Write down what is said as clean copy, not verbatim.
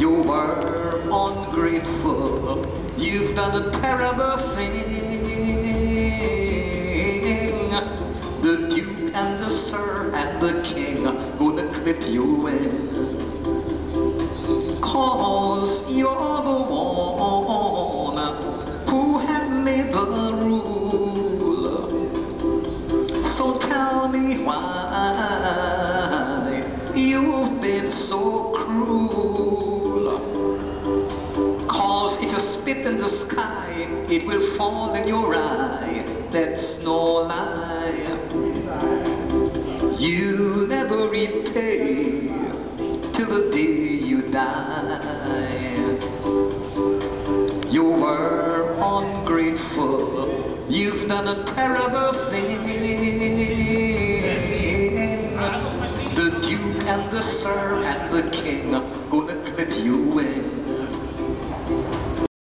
You were ungrateful. You've done a terrible thing. The Duke and the Sir and the King gonna clip you in. 'Cause you're the one who have made the rule. So tell me why you've been so cruel. 'Cause if you spit in the sky, it will fall in your eye. That's no lie. You never repay till the day you die. You were ungrateful. You've done a terrible thing. The Duke and the Sir and the King gonna clip you in.